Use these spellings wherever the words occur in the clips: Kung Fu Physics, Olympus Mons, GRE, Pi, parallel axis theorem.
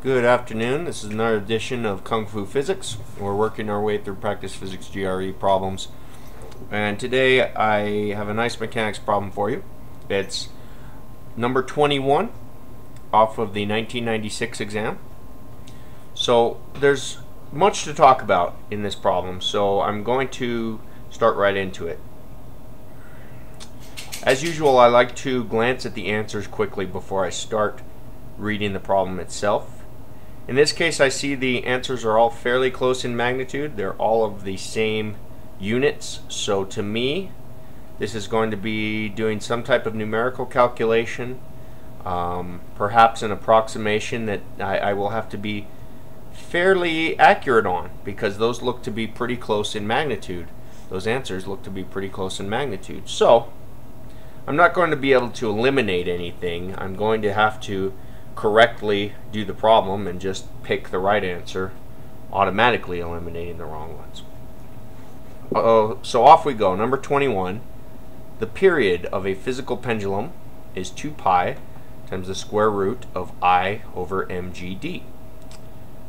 Good afternoon. This is another edition of Kung Fu Physics. We're working our way through practice physics GRE problems, and today I have a nice mechanics problem for you. It's number 21 off of the 1996 exam. So there's much to talk about in this problem, so I'm going to start right into it. As usual, I like to glance at the answers quickly before I start reading the problem itself. In this case, I see the answers are all fairly close in magnitude. They're all of the same units. So to me, this is going to be doing some type of numerical calculation, perhaps an approximation that I will have to be fairly accurate on, because those look to be pretty close in magnitude. Those answers look to be pretty close in magnitude. So I'm not going to be able to eliminate anything. I'm going to have to correctly do the problem and just pick the right answer, automatically eliminating the wrong ones. So off we go. Number 21, the period of a physical pendulum is 2 pi times the square root of I over mgd,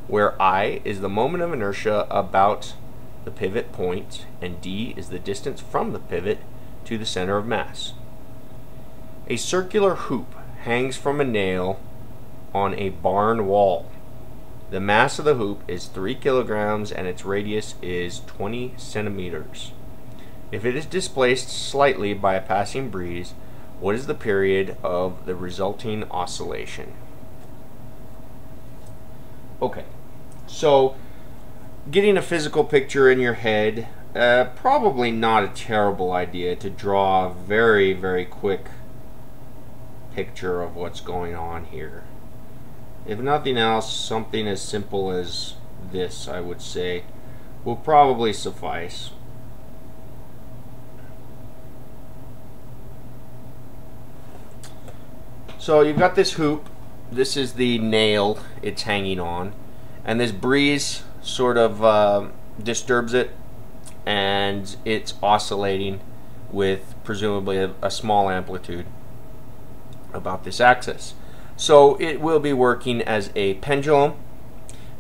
where I is the moment of inertia about the pivot point and d is the distance from the pivot to the center of mass. A circular hoop hangs from a nail on a barn wall. The mass of the hoop is 3 kilograms and its radius is 20 centimeters. If it is displaced slightly by a passing breeze, what is the period of the resulting oscillation? Okay, so getting a physical picture in your head, probably not a terrible idea to draw a very, very quick picture of what's going on here. If nothing else, something as simple as this, I would say, will probably suffice. So you've got this hoop, this is the nail it's hanging on, and this breeze sort of disturbs it, and it's oscillating with presumably a small amplitude about this axis. So it will be working as a pendulum.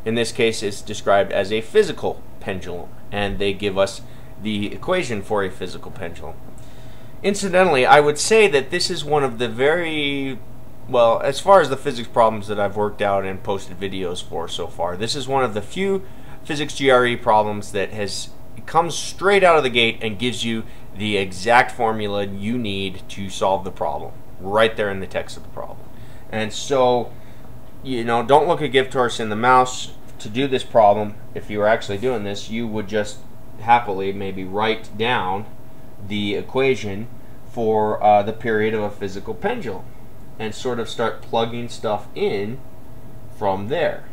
In this case, it's described as a physical pendulum, and they give us the equation for a physical pendulum. Incidentally, I would say that this is one of the very, well, as far as the physics problems that I've worked out and posted videos for so far, this is one of the few physics GRE problems that has come straight out of the gate and gives you the exact formula you need to solve the problem, right there in the text of the problem. And so, you know, don't look a gift horse in the mouth to do this problem. If you were actually doing this, you would just happily maybe write down the equation for the period of a physical pendulum and sort of start plugging stuff in from there.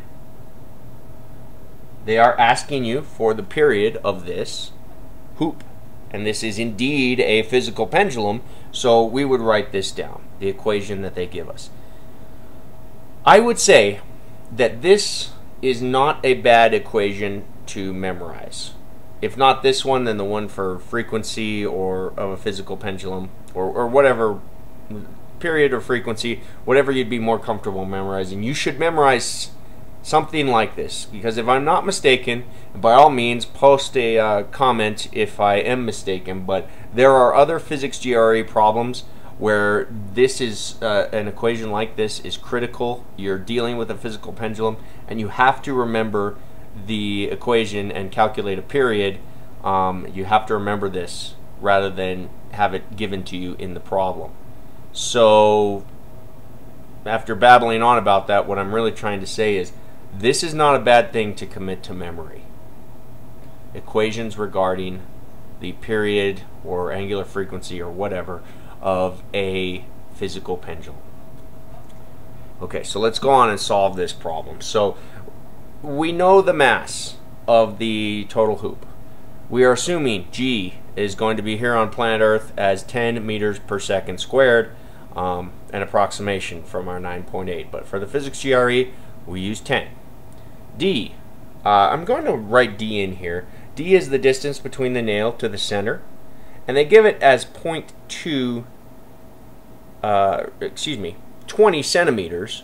They are asking you for the period of this hoop, and this is indeed a physical pendulum, so we would write this down, the equation that they give us. I would say that this is not a bad equation to memorize. If not this one, then the one for frequency or of a physical pendulum, or whatever, period or frequency, whatever you'd be more comfortable memorizing. You should memorize something like this, because if I'm not mistaken, by all means post a comment if I am mistaken, but there are other physics GRE problems where this is an equation like this is critical. You're dealing with a physical pendulum and you have to remember the equation and calculate a period. You have to remember this rather than have it given to you in the problem. So after babbling on about that, what I'm really trying to say is this is not a bad thing to commit to memory. Equations regarding the period or angular frequency or whatever of a physical pendulum. Okay, so let's go on and solve this problem. So we know the mass of the total hoop. We are assuming G is going to be here on planet Earth as 10 meters per second squared, an approximation from our 9.8, but for the physics GRE we use 10. D, I'm going to write D in here. D is the distance between the nail to the center, and they give it as 0.2, 20 centimeters,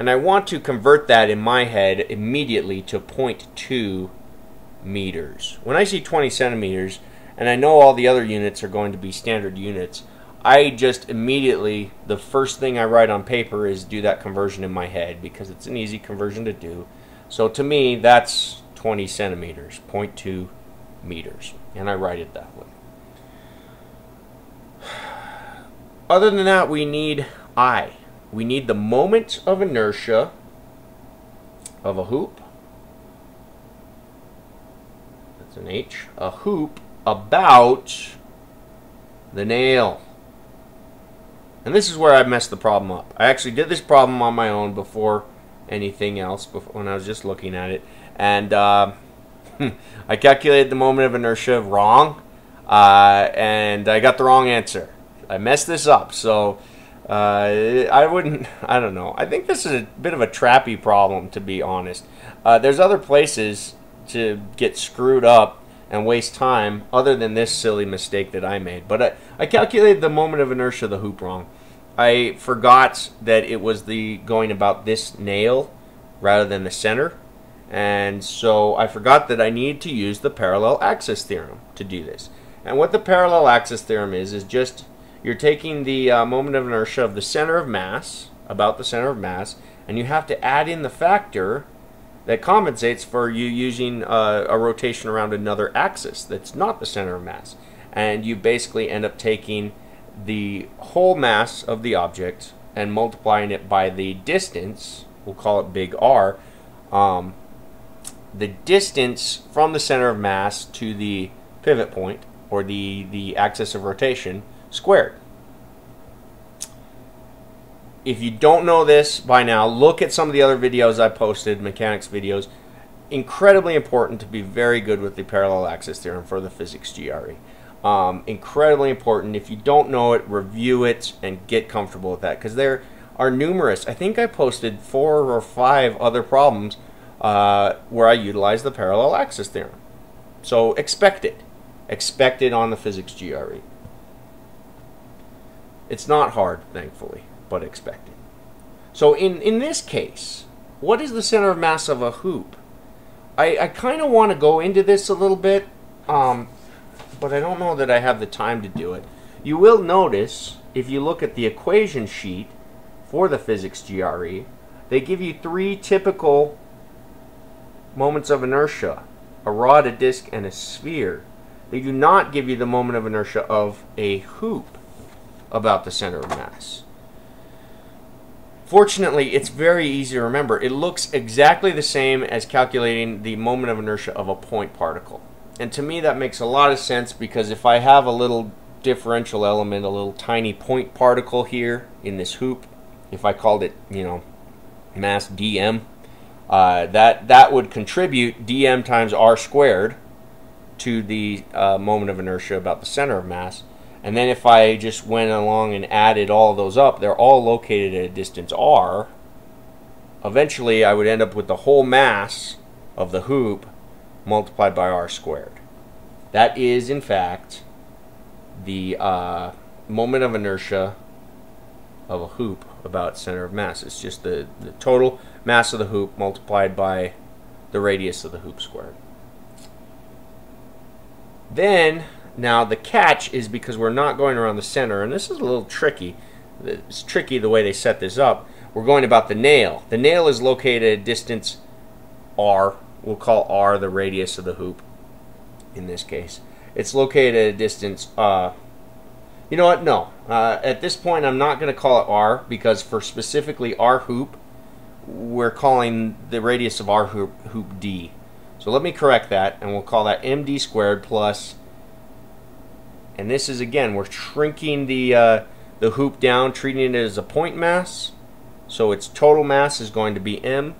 and I want to convert that in my head immediately to 0.2 meters. When I see 20 centimeters, and I know all the other units are going to be standard units, I just immediately, the first thing I write on paper is do that conversion in my head, because it's an easy conversion to do. So to me, that's 20 centimeters, 0.2 meters, and I write it that way. Other than that, we need I. We need the moment of inertia of a hoop. That's an H. A hoop about the nail. And this is where I messed the problem up. I actually did this problem on my own before anything else, when I was just looking at it. And I calculated the moment of inertia wrong, and I got the wrong answer. I messed this up, so I don't know. I think this is a bit of a trappy problem, to be honest. There's other places to get screwed up and waste time other than this silly mistake that I made. But I calculated the moment of inertia of the hoop wrong. I forgot that it was the going about this nail rather than the center. And so I forgot that I needed to use the parallel axis theorem to do this. And what the parallel axis theorem is just you're taking the moment of inertia of the center of mass, about the center of mass, and you have to add in the factor that compensates for you using a rotation around another axis that's not the center of mass. And you basically end up taking the whole mass of the object and multiplying it by the distance, we'll call it big R, the distance from the center of mass to the pivot point, or the axis of rotation, squared. If you don't know this by now, look at some of the other videos I posted, mechanics videos. Incredibly important to be very good with the parallel axis theorem for the physics GRE. Incredibly important. If you don't know it, review it and get comfortable with that, because there are numerous. I think I posted 4 or 5 other problems where I utilize the parallel axis theorem. So expect it. Expect it on the physics GRE. It's not hard, thankfully, but expect it. So in this case, what is the center of mass of a hoop? I kind of want to go into this a little bit, but I don't know that I have the time to do it. You will notice, if you look at the equation sheet for the physics GRE, they give you 3 typical moments of inertia, a rod, a disc, and a sphere. They do not give you the moment of inertia of a hoop about the center of mass. Fortunately, it's very easy to remember. It looks exactly the same as calculating the moment of inertia of a point particle. And to me, that makes a lot of sense, because if I have a little differential element, a little tiny point particle here in this hoop, if I called it, you know, mass dm, that would contribute dm times r squared to the moment of inertia about the center of mass. And then if I just went along and added all those up, they're all located at a distance r. Eventually, I would end up with the whole mass of the hoop multiplied by r squared. That is, in fact, the moment of inertia of a hoop about center of mass. It's just the total mass of the hoop multiplied by the radius of the hoop squared. Then, now the catch is, because we're not going around the center, and this is a little tricky. It's tricky the way they set this up. We're going about the nail. The nail is located at a distance r. We'll call r the radius of the hoop in this case. It's located at a distance, you know what, no. At this point, I'm not going to call it r, because for specifically our hoop, we're calling the radius of our hoop d. So let me correct that, and we'll call that md squared plus, and this is, again, we're shrinking the hoop down, treating it as a point mass. So its total mass is going to be m,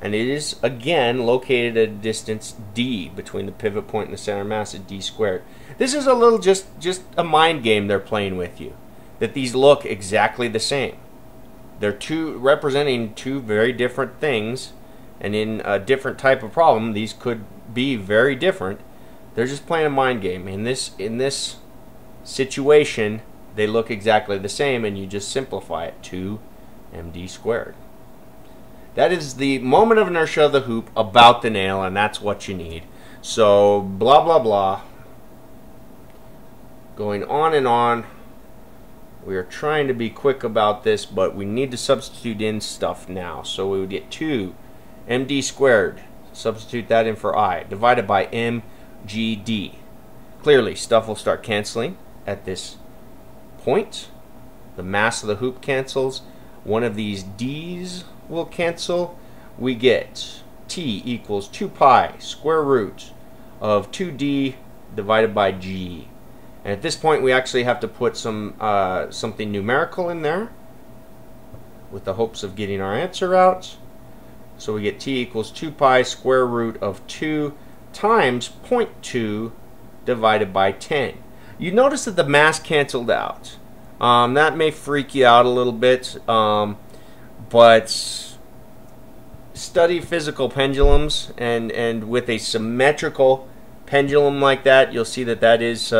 and it is, again, located at a distance d between the pivot point and the center mass at d squared. This is a little just a mind game they're playing with you, that these look exactly the same. They're representing 2 very different things, and in a different type of problem, these could be very different. They're just playing a mind game. In this situation, they look exactly the same, and you just simplify it to md squared. That is the moment of inertia of the hoop about the nail, and that's what you need. So blah, blah, blah. Going on and on. We are trying to be quick about this, but we need to substitute in stuff now. So we would get 2md squared. Substitute that in for I. Divided by mgd. Clearly, stuff will start canceling at this point. The mass of the hoop cancels. One of these d's will cancel. We get t equals 2 pi square root of 2d divided by g. And at this point, we actually have to put some something numerical in there with the hopes of getting our answer out. So we get t equals 2 pi square root of 2 times 0.2 divided by 10. You notice that the mass canceled out. That may freak you out a little bit, but study physical pendulums, and with a symmetrical pendulum like that, you'll see that that is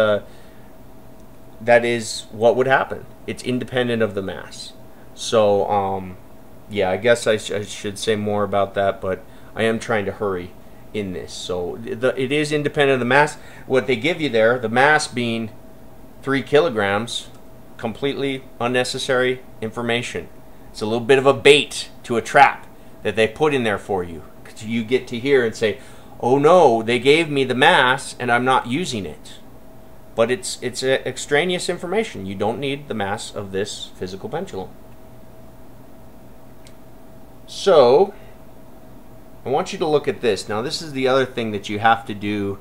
what would happen. It's independent of the mass. So yeah, I guess I should say more about that, but I am trying to hurry in this. So it is independent of the mass. What they give you there, the mass being 3 kilograms, completely unnecessary information. It's a little bit of a bait to a trap that they put in there for you. So you get to hear and say, oh no, they gave me the mass and I'm not using it. But it's extraneous information. You don't need the mass of this physical pendulum. So I want you to look at this. Now this is the other thing that you have to do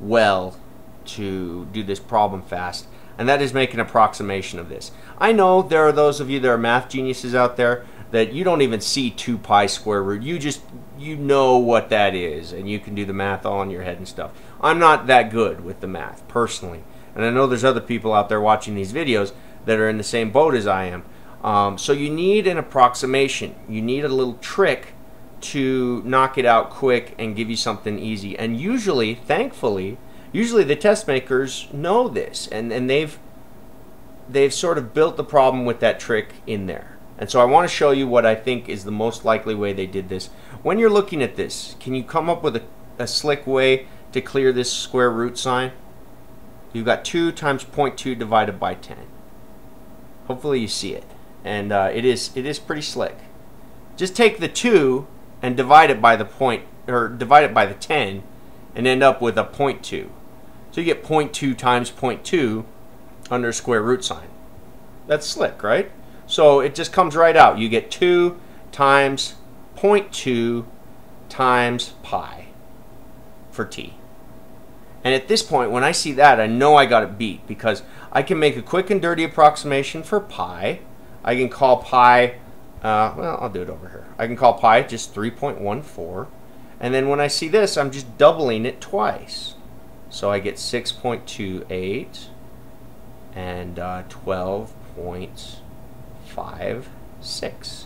well to do this problem fast, and that is make an approximation of this. I know there are those of you that are math geniuses out there that you don't even see 2 pi square root. You know what that is, and you can do the math all in your head and stuff. I'm not that good with the math, personally. And I know there's other people out there watching these videos that are in the same boat as I am. So you need an approximation. You need a little trick to knock it out quick and give you something easy. And usually, thankfully, usually the test makers know this, and they've sort of built the problem with that trick in there. And so I want to show you what I think is the most likely way they did this. When you're looking at this, can you come up with a slick way to clear this square root sign? You've got 2 times 0.2 divided by 10. Hopefully you see it. And it is pretty slick. Just take the 2 and divide it by the point, or divide it by the 10, and end up with a 0.2. So you get 0.2 times 0.2 under square root sign. That's slick, right? So it just comes right out. You get 2 times 0.2 times pi for t. And at this point, when I see that, I know I got it beat, because I can make a quick and dirty approximation for pi. I can call pi, well, I'll do it over here. I can call pi just 3.14. And then when I see this, I'm just doubling it twice. So I get 6.28 and 12.56.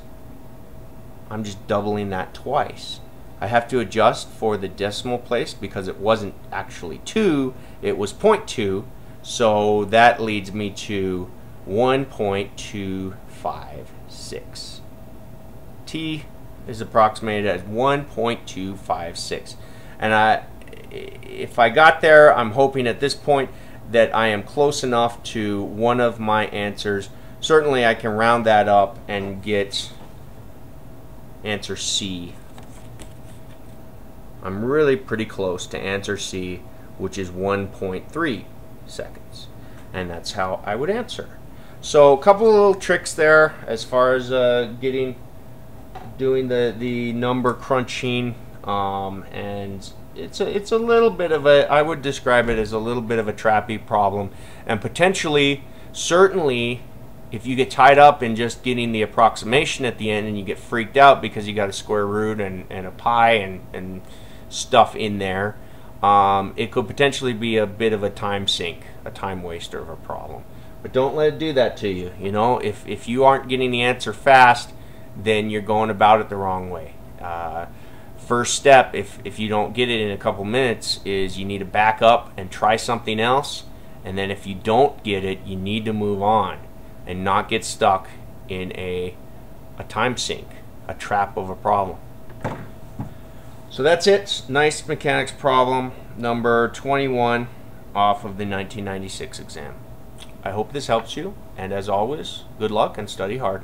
I'm just doubling that twice. I have to adjust for the decimal place because it wasn't actually 2, it was 0.2. So that leads me to 1.256. T is approximated as 1.256. And if I got there, I'm hoping at this point that I am close enough to one of my answers. Certainly I can round that up and get answer C. I'm really pretty close to answer C, which is 1.3 seconds. And that's how I would answer. So a couple of little tricks there as far as doing the number crunching, and it's a little bit of a, I would describe it as a little bit of a trappy problem, and potentially, certainly, if you get tied up in just getting the approximation at the end and you get freaked out because you got a square root and a pi and stuff in there, it could potentially be a bit of a time sink, a time waster of a problem. But don't let it do that to you. You know, if you aren't getting the answer fast, then you're going about it the wrong way. First step, if you don't get it in a couple minutes, is you need to back up and try something else. And then if you don't get it, you need to move on and not get stuck in a time sink a trap of a problem. So that's it. Nice mechanics problem number 21 off of the 1996 exam. I hope this helps you, and as always, good luck and study hard.